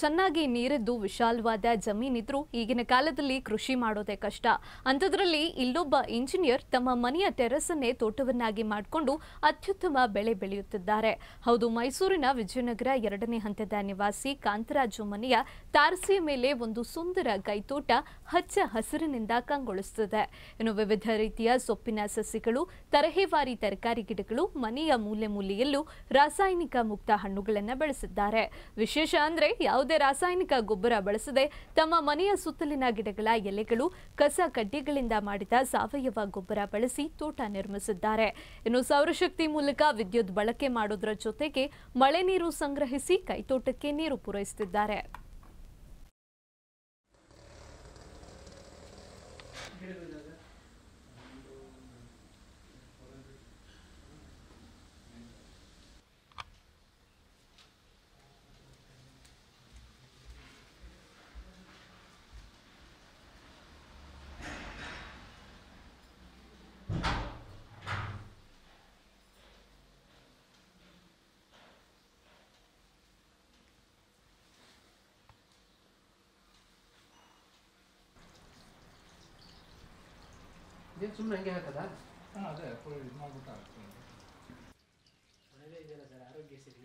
ಚೆನ್ನಾಗಿ ನೀರಿದ್ದು ವಿಶಾಲವಾದ ಜಮೀನಿದ್ರು ಈಗಿನ ಕಾಲದಲ್ಲಿ ಕೃಷಿ ಮಾಡೋದೇ ಕಷ್ಟ ಅಂತದರಲ್ಲಿ ಇಲ್ಲೊಬ್ಬ ಇಂಜಿನಿಯರ್ ತಮ್ಮ ಮನೆಯ ಟೆರೆಸ್ ಅನ್ನು ತೋಟವನ್ನಾಗಿ ಮಾಡಿಕೊಂಡು ಅತ್ಯುತ್ತಮ ಬೆಳೆ ಬೆಳೆಯುತ್ತಿದ್ದಾರೆ. ಹೌದು, ಮೈಸೂರಿನ ವಿಜಯನಗರ 2ನೇ ಹಂತದ ನಿವಾಸಿ ಕಾಂತರಾಜು ಮನೆಯ ತಾರಸಿಯ ಮೇಲೆ ಒಂದು ಸುಂದರ ಕೈತೋಟ ಹಚ್ಚ ಹಸಿರಿನಿಂದ ಕಂಗೊಳಿಸುತ್ತಿದೆ. ಇನ್ನು ವಿವಿಧ ರೀತಿಯ ಸೊಪ್ಪಿನ ಸಸಿಗಳು, ತರಹೇವಾರಿ ತರಕಾರಿ ಗಿಡಗಳು, ಮನೆಯ ಮೂಲೆ ಮೂಲೆಯಲ್ಲೂ ರಾಸಾಯನಿಕ ಮುಕ್ತ ಹಣ್ಣುಗಳನ್ನು ಬೆಳೆಸಿದ್ದಾರೆ. ವಿಶೇಷ ಅಂದ್ರೆ ಯಾವುದೇ ರಾಸಾಯನಿಕ ಗೊಬ್ಬರ ಬಳಸದೆ ತಮ್ಮ ಮನೆಯ ಸುತ್ತಲಿನ ಗಿಡಗಳ ಎಲೆಗಳು, ಕಸ ಕಡ್ಡಿಗಳಿಂದ ಮಾಡಿದ ಸಾವಯವ ಗೊಬ್ಬರ ಬಳಸಿ ತೋಟ ನಿರ್ಮಿಸಿದ್ದಾರೆ. ಇನ್ನು ಸೌರಶಕ್ತಿ ಮೂಲಕ ವಿದ್ಯುತ್ ಬಳಕೆ ಮಾಡೋದ್ರ ಜೊತೆಗೆ ಮಳೆ ನೀರು ಸಂಗ್ರಹಿಸಿ ಕೈತೋಟಕ್ಕೆ ನೀರು ಪೂರೈಸುತ್ತಿದ್ದಾರೆ. ಸುಮ್ಮನೆ ಹಂಗೆ ಹಾಕದ ಅದೇ ಇದು ಮಾಡ್ಬಿಟ್ಟು ಒಳ್ಳೆ ಇದೆಯಲ್ಲ ಸರ್, ಆರೋಗ್ಯ ಸಿಗಲಿ.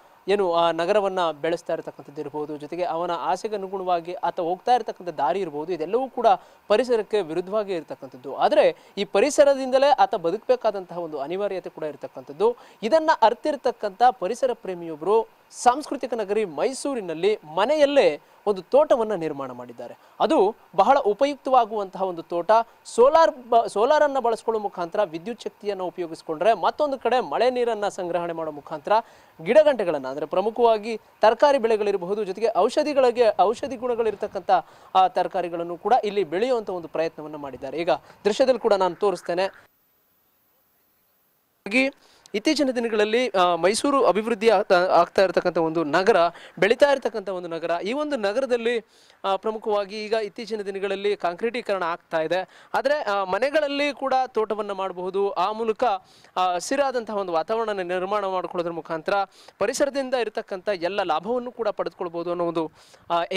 ಏನು ಆ ನಗರವನ್ನು ಬೆಳೆಸ್ತಾ ಇರತಕ್ಕಂಥದ್ದು ಇರ್ಬೋದು, ಜೊತೆಗೆ ಅವನ ಆಸೆಗನುಗುಣವಾಗಿ ಆತ ಹೋಗ್ತಾ ಇರತಕ್ಕಂಥ ದಾರಿ ಇರ್ಬೋದು, ಇದೆಲ್ಲವೂ ಕೂಡ ಪರಿಸರಕ್ಕೆ ವಿರುದ್ಧವಾಗಿ ಇರತಕ್ಕಂಥದ್ದು. ಆದರೆ ಈ ಪರಿಸರದಿಂದಲೇ ಆತ ಬದುಕಬೇಕಾದಂತಹ ಒಂದು ಅನಿವಾರ್ಯತೆ ಕೂಡ ಇರತಕ್ಕಂಥದ್ದು. ಇದನ್ನು ಅರ್ತಿರ್ತಕ್ಕಂಥ ಪರಿಸರ ಪ್ರೇಮಿಯೊಬ್ಬರು ಸಾಂಸ್ಕೃತಿಕ ನಗರಿ ಮೈಸೂರಿನಲ್ಲಿ ಮನೆಯಲ್ಲೇ ಒಂದು ತೋಟವನ್ನು ನಿರ್ಮಾಣ ಮಾಡಿದ್ದಾರೆ. ಅದು ಬಹಳ ಉಪಯುಕ್ತವಾಗುವಂತಹ ಒಂದು ತೋಟ. ಸೋಲಾರನ್ನು ಬಳಸಿಕೊಳ್ಳೋ ಮುಖಾಂತರ ವಿದ್ಯುತ್ ಶಕ್ತಿಯನ್ನು ಉಪಯೋಗಿಸಿಕೊಂಡ್ರೆ, ಮತ್ತೊಂದು ಕಡೆ ಮಳೆ ನೀರನ್ನು ಸಂಗ್ರಹಣೆ ಮಾಡೋ ಮುಖಾಂತರ ಗಿಡಗಂಟೆಗಳನ್ನು, ಅಂದರೆ ಪ್ರಮುಖವಾಗಿ ತರಕಾರಿ ಬೆಳೆಗಳಿರಬಹುದು, ಜೊತೆಗೆ ಔಷಧಿ ಗುಣಗಳಿರ್ತಕ್ಕಂಥ ಆ ತರಕಾರಿಗಳನ್ನು ಕೂಡ ಇಲ್ಲಿ ಬೆಳೆಯುವಂಥ ಒಂದು ಪ್ರಯತ್ನವನ್ನು ಮಾಡಿದ್ದಾರೆ. ಈಗ ದೃಶ್ಯದಲ್ಲಿ ಕೂಡ ನಾನು ತೋರಿಸ್ತೇನೆ. ಇತ್ತೀಚಿನ ದಿನಗಳಲ್ಲಿ ಮೈಸೂರು ಅಭಿವೃದ್ಧಿ ಆಗ್ತಾ ಇರತಕ್ಕಂಥ ಒಂದು ನಗರ, ಬೆಳೀತಾ ಇರತಕ್ಕಂಥ ಒಂದು ನಗರ. ಈ ಒಂದು ನಗರದಲ್ಲಿ ಪ್ರಮುಖವಾಗಿ ಈಗ ಇತ್ತೀಚಿನ ದಿನಗಳಲ್ಲಿ ಕಾಂಕ್ರೀಟೀಕರಣ ಆಗ್ತಾ ಇದೆ. ಆದರೆ ಮನೆಗಳಲ್ಲಿ ಕೂಡ ತೋಟವನ್ನು ಮಾಡಬಹುದು. ಆ ಮೂಲಕ ಹಸಿರಾದಂತಹ ಒಂದು ವಾತಾವರಣ ನಿರ್ಮಾಣ ಮಾಡಿಕೊಳ್ಳೋದ್ರ ಮುಖಾಂತರ ಪರಿಸರದಿಂದ ಇರತಕ್ಕಂಥ ಎಲ್ಲ ಲಾಭವನ್ನು ಕೂಡ ಪಡೆದುಕೊಳ್ಬೋದು ಅನ್ನೋ ಒಂದು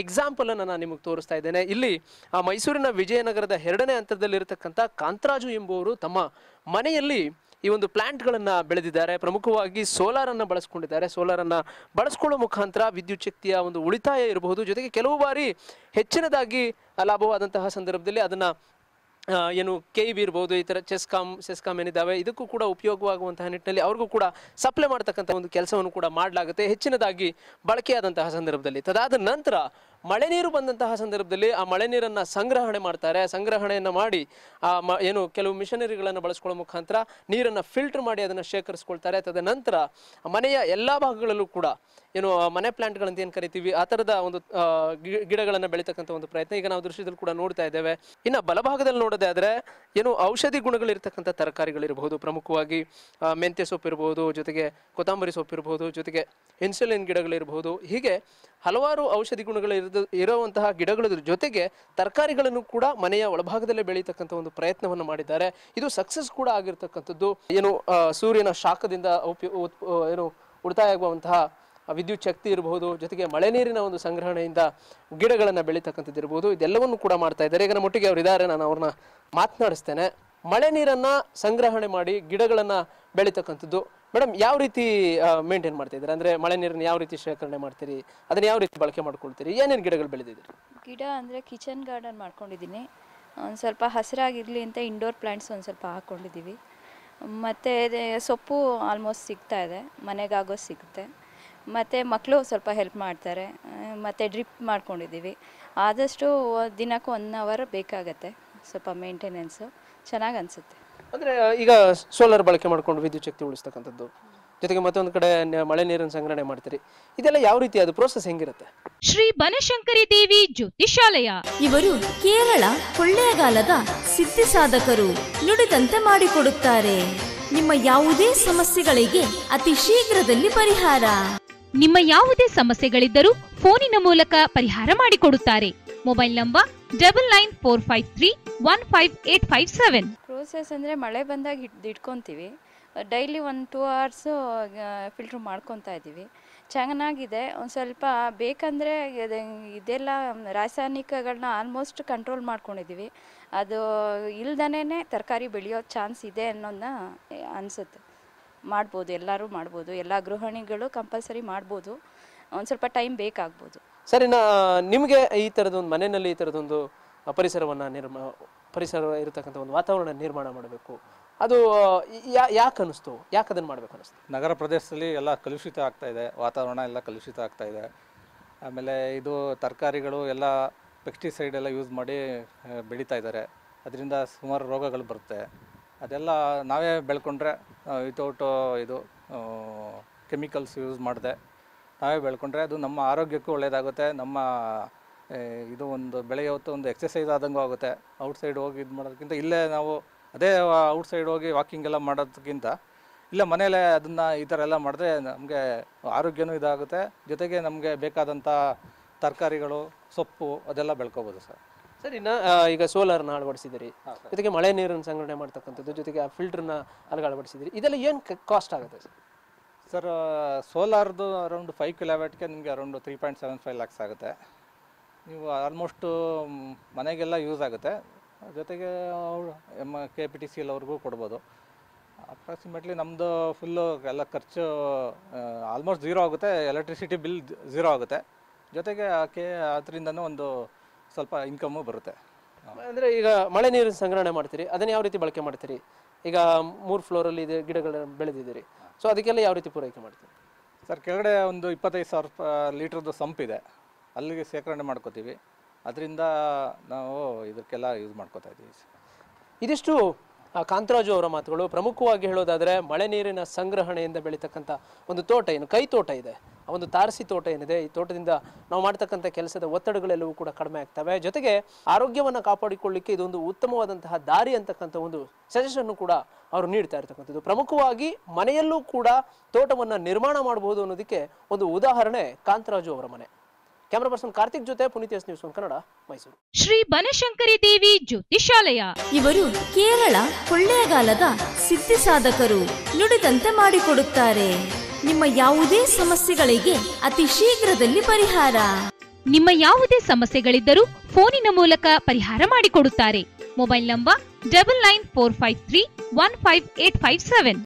ಎಕ್ಸಾಂಪಲನ್ನು ನಾನು ನಿಮಗೆ ತೋರಿಸ್ತಾ ಇದ್ದೇನೆ. ಇಲ್ಲಿ ಮೈಸೂರಿನ ವಿಜಯನಗರದ 2ನೇ ಹಂತದಲ್ಲಿರತಕ್ಕಂಥ ಕಾಂತರಾಜು ಎಂಬುವರು ತಮ್ಮ ಮನೆಯಲ್ಲಿ ಈ ಒಂದು ಪ್ಲಾಂಟ್ಗಳನ್ನು ಬೆಳೆದಿದ್ದಾರೆ. ಪ್ರಮುಖವಾಗಿ ಸೋಲಾರನ್ನು ಬಳಸ್ಕೊಂಡಿದ್ದಾರೆ. ಸೋಲಾರನ್ನು ಬಳಸ್ಕೊಳ್ಳೋ ಮುಖಾಂತರ ವಿದ್ಯುತ್ ಶಕ್ತಿಯ ಒಂದು ಉಳಿತಾಯ ಇರಬಹುದು, ಜೊತೆಗೆ ಕೆಲವು ಬಾರಿ ಹೆಚ್ಚಿನದಾಗಿ ಲಾಭವಾದಂತಹ ಸಂದರ್ಭದಲ್ಲಿ ಅದನ್ನು ಏನು KEB ಇರ್ಬೋದು, ಈ ಥರ ಸೆಸ್ಕಾಮ್ ಏನಿದ್ದಾವೆ, ಇದಕ್ಕೂ ಕೂಡ ಉಪಯೋಗವಾಗುವಂತಹ ನಿಟ್ಟಿನಲ್ಲಿ ಅವ್ರಿಗೂ ಕೂಡ ಸಪ್ಲೈ ಮಾಡ್ತಕ್ಕಂಥ ಒಂದು ಕೆಲಸವನ್ನು ಕೂಡ ಮಾಡಲಾಗುತ್ತೆ ಹೆಚ್ಚಿನದಾಗಿ ಬಳಕೆಯಾದಂತಹ ಸಂದರ್ಭದಲ್ಲಿ. ತದಾದ ನಂತರ ಮಳೆ ನೀರು ಬಂದಂತಹ ಸಂದರ್ಭದಲ್ಲಿ ಆ ಮಳೆ ನೀರನ್ನು ಸಂಗ್ರಹಣೆ ಮಾಡ್ತಾರೆ. ಸಂಗ್ರಹಣೆಯನ್ನು ಮಾಡಿ ಏನು ಕೆಲವು ಮಿಷನರಿಗಳನ್ನು ಬಳಸ್ಕೊಳ್ಳೋ ಮುಖಾಂತರ ನೀರನ್ನು ಫಿಲ್ಟರ್ ಮಾಡಿ ಅದನ್ನು ಶೇಖರಿಸ್ಕೊಳ್ತಾರೆ. ತದನಂತರ ಮನೆಯ ಎಲ್ಲ ಭಾಗಗಳಲ್ಲೂ ಕೂಡ ಏನು ಮನೆ ಪ್ಲಾಂಟ್ಗಳಂತ ಏನು ಕರಿತೀವಿ, ಆ ಥರದ ಒಂದು ಗಿಡಗಳನ್ನು ಬೆಳೀತಕ್ಕಂಥ ಒಂದು ಪ್ರಯತ್ನ ಈಗ ನಾವು ದೃಶ್ಯದಲ್ಲಿ ಕೂಡ ನೋಡ್ತಾ ಇದ್ದೇವೆ. ಇನ್ನು ಬಲಭಾಗದಲ್ಲಿ ನೋಡೋದಾದರೆ ಏನು ಔಷಧಿ ಗುಣಗಳಿರ್ತಕ್ಕಂಥ ತರಕಾರಿಗಳಿರ್ಬೋದು, ಪ್ರಮುಖವಾಗಿ ಮೆಂತ್ಯ ಸೊಪ್ಪಿರ್ಬೋದು, ಜೊತೆಗೆ ಕೊತ್ತಂಬರಿ ಸೊಪ್ಪಿರ್ಬೋದು, ಜೊತೆಗೆ ಇನ್ಸುಲಿನ್ ಗಿಡಗಳಿರ್ಬೋದು, ಹೀಗೆ ಹಲವಾರು ಔಷಧಿ ಇರುವಂತಹ ಗಿಡಗಳ ಜೊತೆಗೆ ತರಕಾರಿಗಳನ್ನು ಕೂಡ ಮನೆಯ ಒಳಭಾಗದಲ್ಲೇ ಬೆಳೀತಕ್ಕಂಥ ಒಂದು ಪ್ರಯತ್ನವನ್ನು ಮಾಡಿದ್ದಾರೆ. ಇದು ಸಕ್ಸಸ್ ಕೂಡ ಆಗಿರ್ತಕ್ಕಂಥದ್ದು. ಏನು ಸೂರ್ಯನ ಶಾಖದಿಂದ ಏನು ಉಳಿತಾಯ ಆಗುವಂತಹ ವಿದ್ಯುತ್ ಶಕ್ತಿ ಇರಬಹುದು, ಜೊತೆಗೆ ಮಳೆ ನೀರಿನ ಒಂದು ಸಂಗ್ರಹಣೆಯಿಂದ ಗಿಡಗಳನ್ನು ಬೆಳೀತಕ್ಕಂಥದ್ದು ಇರಬಹುದು, ಇದೆಲ್ಲವನ್ನು ಕೂಡ ಮಾಡ್ತಾ ಇದ್ದಾರೆ. ಈಗ ನಮ್ಮೊಟ್ಟಿಗೆ ಅವರು ಇದ್ದಾರೆ, ನಾನು ಅವ್ರನ್ನ ಮಾತನಾಡಿಸ್ತೇನೆ. ಮಳೆ ನೀರನ್ನು ಸಂಗ್ರಹಣೆ ಮಾಡಿ ಗಿಡಗಳನ್ನು ಬೆಳೀತಕ್ಕಂಥದ್ದು ಮೇಡಮ್ ಯಾವ ರೀತಿ ಮೇಂಟೈನ್ ಮಾಡ್ತಿದ್ದೀರಾ? ಅಂದರೆ ಮಳೆ ನೀರನ್ನು ಯಾವ ರೀತಿ ಶೇಖರಣೆ ಮಾಡ್ತೀರಿ, ಅದನ್ನು ಯಾವ ರೀತಿ ಬಳಕೆ ಮಾಡ್ಕೊಳ್ತೀರಿ, ಏನೇನು ಗಿಡಗಳು ಬೆಳೆದಿದ್ದೀರಿ? ಗಿಡ ಅಂದರೆ ಕಿಚನ್ ಗಾರ್ಡನ್ ಮಾಡ್ಕೊಂಡಿದ್ದೀನಿ. ಒಂದು ಸ್ವಲ್ಪ ಹಸಿರಾಗಿರಲಿ ಅಂತ ಇಂಡೋರ್ ಪ್ಲ್ಯಾಂಟ್ಸ್ ಒಂದು ಸ್ವಲ್ಪ ಹಾಕ್ಕೊಂಡಿದ್ದೀವಿ. ಮತ್ತು ಸೊಪ್ಪು ಆಲ್ಮೋಸ್ಟ್ ಸಿಗ್ತಾ ಇದೆ, ಮನೆಗಾಗೋ ಸಿಗುತ್ತೆ. ಮತ್ತೆ ಮಕ್ಕಳು ಸ್ವಲ್ಪ ಹೆಲ್ಪ್ ಮಾಡ್ತಾರೆ ಮತ್ತೆ ಡ್ರಿಪ್ ಮಾಡ್ಕೊಂಡಿದ್ದೀವಿ ಆದಷ್ಟು ದಿನಕ್ಕೆ 1 ಅವರ್ ಬೇಕಾಗುತ್ತೆ ಸ್ವಲ್ಪ ಮೇಂಟೆನೆನ್ಸ್ ಚೆನ್ನಾಗಿ ಅನ್ಸುತ್ತೆ ಅಂದ್ರೆ ಈಗ ಸೋಲಾರ್ ಬಳಕೆ ಮಾಡ್ಕೊಂಡು ವಿದ್ಯುತ್ ಶಕ್ತಿ ಉಳಿಸತಕ್ಕಂತದ್ದು ಜೊತೆಗೆ ಮತ್ತೊಂದು ಕಡೆ ಮಳೆ ನೀರಿನ ಸಂಗ್ರಹಣೆ ಮಾಡ್ತೀರಿ ಇದೆಲ್ಲ ಯಾವ ರೀತಿ ಅದು process ಹೇಗಿರುತ್ತೆ ಶ್ರೀ ಬನಶಂಕರಿ ದೇವಿ ಜ್ಯೋತಿಷಾಲಯ ಇವರು ಕೇರಳ ಕೊಳ್ಳೇಗಾಲದ ಸಿದ್ಧಿ ಸಾಧಕರು ನುಡಿದಂತೆ ಮಾಡಿಕೊಡುತ್ತಾರೆ ನಿಮ್ಮ ಯಾವುದೇ ಸಮಸ್ಯೆಗಳಿಗೆ ಅತಿ ಶೀಘ್ರದಲ್ಲಿ ಪರಿಹಾರ ನಿಮ್ಮ ಯಾವುದೇ ಸಮಸ್ಯೆಗಳಿದ್ದರೂ ಫೋನಿನ ಮೂಲಕ ಪರಿಹಾರ ಮಾಡಿಕೊಡುತ್ತಾರೆ ಮೊಬೈಲ್ ನಂಬರ್ 9945315857 ಪ್ರೋಸೆಸ್ ಅಂದ್ರೆ ಮಳೆ ಬಂದಾಗ ಹಿಡ್ಕೊಂತೀವಿ ಡೈಲಿ 1-2 ಅವರ್ಸ್ ಫಿಲ್ಟರ್ ಮಾಡ್ಕೊಂತಾ ಇದೀವಿ ಚೆನ್ನಾಗಿದೆ ಒಂದು ಸ್ವಲ್ಪ ಬೇಕಂದ್ರೆ ಇದೆಲ್ಲ ರಾಸಾಯನಿಕಗಳನ್ನ ಆಲ್ಮೋಸ್ಟ್ ಕಂಟ್ರೋಲ್ ಮಾಡ್ಕೊಂಡಿದ್ದೀವಿ ಅದು ಇಲ್ದನೇನೆ ತರಕಾರಿ ಬೆಳೆಯೋ ಚಾನ್ಸ್ ಇದೆ ಅನ್ನೋದನ್ನ ಅನ್ಸುತ್ತೆ ಮಾಡಬಹುದು ಎಲ್ಲರೂ ಮಾಡಬಹುದು ಎಲ್ಲ ಗೃಹಿಣಿಗಳು ಕಂಪಲ್ಸರಿ ಮಾಡಬಹುದು ಒಂದು ಸ್ವಲ್ಪ ಟೈಮ್ ಬೇಕಾಗಬಹುದು ಸರಿ ನಿಮಗೆ ಈ ತರದ ಒಂದು ಮನೆಯಲ್ಲಿ ಈ ತರದ ಒಂದು ಪರಿಸರ ಇರತಕ್ಕಂತ ಒಂದು ವಾತಾವರಣ ನಿರ್ಮಾಣ ಮಾಡಬೇಕು ಅದು ಯಾಕೆ ಅನಿಸ್ತು ಯಾಕೆ ಅದನ್ನು ಮಾಡಬೇಕು ಅನಿಸ್ತು ನಗರ ಪ್ರದೇಶದಲ್ಲಿ ಎಲ್ಲ ಕಲುಷಿತ ಆಗ್ತಾ ಇದೆ ವಾತಾವರಣ ಎಲ್ಲ ಕಲುಷಿತ ಆಗ್ತಾ ಇದೆ ಆಮೇಲೆ ಇದು ತರಕಾರಿಗಳು ಎಲ್ಲ ಪೆಸ್ಟಿಸೈಡ್ ಎಲ್ಲ ಯೂಸ್ ಮಾಡಿ ಬೆಳೀತಾ ಇದ್ದಾರೆ ಅದರಿಂದ ಸುಮಾರು ರೋಗಗಳು ಬರುತ್ತೆ ಅದೆಲ್ಲ ನಾವೇ ಬೆಳ್ಕೊಂಡ್ರೆ ವಿತೌಟ್ ಇದು ಕೆಮಿಕಲ್ಸ್ ಯೂಸ್ ಮಾಡದೆ ನಾವೇ ಬೆಳ್ಕೊಂಡ್ರೆ ಅದು ನಮ್ಮ ಆರೋಗ್ಯಕ್ಕೂ ಒಳ್ಳೆಯದಾಗುತ್ತೆ ನಮ್ಮ ಇದು ಒಂದು ಬೆಳೆಯೋತ್ತು ಒಂದು ಎಕ್ಸಸೈಸ್ ಆದಂಗೂ ಆಗುತ್ತೆ ಔಟ್ಸೈಡ್ ಹೋಗಿ ಇದು ಮಾಡೋದಕ್ಕಿಂತ ಇಲ್ಲೇ ನಾವು ಅದೇ ಔಟ್ಸೈಡ್ ಹೋಗಿ ವಾಕಿಂಗ್ ಎಲ್ಲ ಮಾಡೋದಕ್ಕಿಂತ ಇಲ್ಲ ಮನೆಯಲ್ಲೇ ಅದನ್ನ ಈ ಥರ ಎಲ್ಲ ಮಾಡಿದ್ರೆ ನಮಗೆ ಆರೋಗ್ಯನೂ ಇದಾಗುತ್ತೆ ಜೊತೆಗೆ ನಮಗೆ ಬೇಕಾದಂಥ ತರಕಾರಿಗಳು ಸೊಪ್ಪು ಅದೆಲ್ಲ ಬೆಳ್ಕೋಬೋದು ಸರ್ ಸರಿನಾ ಈಗ ಸೋಲಾರ್ನ ಅಳವಡಿಸಿದಿರಿ ಜೊತೆಗೆ ಮಳೆ ನೀರನ್ನು ಸಂಗ್ರಹಣೆ ಮಾಡ್ತಕ್ಕಂಥದ್ದು ಜೊತೆಗೆ ಆ ಫಿಲ್ಟರ್ನ ಅಲ್ಲಿಗೆ ಅಳವಡಿಸಿದಿರಿ ಇದೆಲ್ಲ ಏನು ಕಾಸ್ಟ್ ಆಗುತ್ತೆ ಸರ್ ಸರ್ ಸೋಲಾರ್ದು ಅರೌಂಡ್ 5 ಕಿಲೋವ್ಯಾಟ್ಗೆ ನಿಮಗೆ ಅರೌಂಡ್ 3.75 lakhs ಆಗುತ್ತೆ ನೀವು ಆಲ್ಮೋಸ್ಟು ಮನೆಗೆಲ್ಲ ಯೂಸ್ ಆಗುತ್ತೆ ಜೊತೆಗೆ KPTCL ಅವ್ರಿಗೂ ಕೊಡ್ಬೋದು ಅಪ್ರಾಕ್ಸಿಮೇಟ್ಲಿ ನಮ್ಮದು ಫುಲ್ಲು ಎಲ್ಲ ಖರ್ಚು ಆಲ್ಮೋಸ್ಟ್ ಝೀರೋ ಆಗುತ್ತೆ ಎಲೆಕ್ಟ್ರಿಸಿಟಿ ಬಿಲ್ ಝೀರೋ ಆಗುತ್ತೆ ಜೊತೆಗೆ ಅದರಿಂದನೂ ಒಂದು ಸ್ವಲ್ಪ ಇನ್ಕಮ್ಮು ಬರುತ್ತೆ ಅಂದರೆ ಈಗ ಮಳೆ ನೀರಿನ ಸಂಗ್ರಹಣೆ ಮಾಡ್ತೀರಿ ಅದನ್ನು ಯಾವ ರೀತಿ ಬಳಕೆ ಮಾಡ್ತೀರಿ ಈಗ 3 ಫ್ಲೋರಲ್ಲಿ ಇದೆ ಗಿಡಗಳನ್ನು ಬೆಳೆದಿದ್ದೀರಿ ಸೊ ಅದಕ್ಕೆಲ್ಲ ಯಾವ ರೀತಿ ಪೂರೈಕೆ ಮಾಡ್ತೀರಿ ಸರ್ ಕೆಳಗಡೆ ಒಂದು 25,000 ಲೀಟ್ರದ್ದು ಸಂಪ್ ಇದೆ ಅಲ್ಲಿಗೆ ಶೇಖರಣೆ ಮಾಡ್ಕೋತೀವಿ ಅದರಿಂದ ನಾವು ಇದಕ್ಕೆಲ್ಲ ಯೂಸ್ ಮಾಡ್ಕೋತಾ ಇದ್ದೀವಿ ಇದಿಷ್ಟು ಕಾಂತರಾಜು ಅವರ ಮಾತುಗಳು ಪ್ರಮುಖವಾಗಿ ಹೇಳೋದಾದರೆ ಮಳೆ ನೀರಿನ ಸಂಗ್ರಹಣೆಯಿಂದ ಬೆಳೀತಕ್ಕಂಥ ಒಂದು ತೋಟ ಏನು ಕೈ ತೋಟ ಇದೆ ಆ ಒಂದು ತಾರಸಿ ತೋಟ ಏನಿದೆ ಈ ತೋಟದಿಂದ ನಾವು ಮಾಡ್ತಕ್ಕಂಥ ಕೆಲಸದ ಒತ್ತಡಗಳೆಲ್ಲವೂ ಕೂಡ ಕಡಿಮೆ ಆಗ್ತವೆ ಜೊತೆಗೆ ಆರೋಗ್ಯವನ್ನು ಕಾಪಾಡಿಕೊಳ್ಳಿಕ್ಕೆ ಇದೊಂದು ಉತ್ತಮವಾದಂತಹ ದಾರಿ ಅಂತಕ್ಕಂಥ ಒಂದು ಸಜೆಷನ್ನು ಕೂಡ ಅವರು ನೀಡ್ತಾ ಇರ್ತಕ್ಕಂಥದ್ದು ಪ್ರಮುಖವಾಗಿ ಮನೆಯಲ್ಲೂ ಕೂಡ ತೋಟವನ್ನು ನಿರ್ಮಾಣ ಮಾಡಬಹುದು ಅನ್ನೋದಕ್ಕೆ ಒಂದು ಉದಾಹರಣೆ ಕಾಂತರಾಜು ಅವರ ಮನೆ ಕ್ಯಾಮರಾ ಪರ್ಸನ್ ಕಾರ್ತಿಕ್ ಜೊತೆ ಪುನೀತ್ ಎಸ್ ನ್ಯೂಸ್ ಕನ್ನಡ ಮೈಸೂರು ಶ್ರೀ ಬನಶಂಕರಿ ದೇವಿ ಜ್ಯೋತಿಷಾಲಯ ಇವರು ಕೇರಳ ಕೊಳ್ಳೇಗಾಲದ ಸಿದ್ಧಿ ಸಾಧಕರು ನುಡಿದಂತೆ ಮಾಡಿಕೊಡುತ್ತಾರೆ ನಿಮ್ಮ ಯಾವುದೇ ಸಮಸ್ಯೆಗಳಿಗೆ ಅತಿ ಶೀಘ್ರದಲ್ಲಿ ಪರಿಹಾರ ನಿಮ್ಮ ಯಾವುದೇ ಸಮಸ್ಯೆಗಳಿದ್ದರೂ ಫೋನಿನ ಮೂಲಕ ಪರಿಹಾರ ಮಾಡಿಕೊಡುತ್ತಾರೆ ಮೊಬೈಲ್ ನಂಬರ್ 9945315857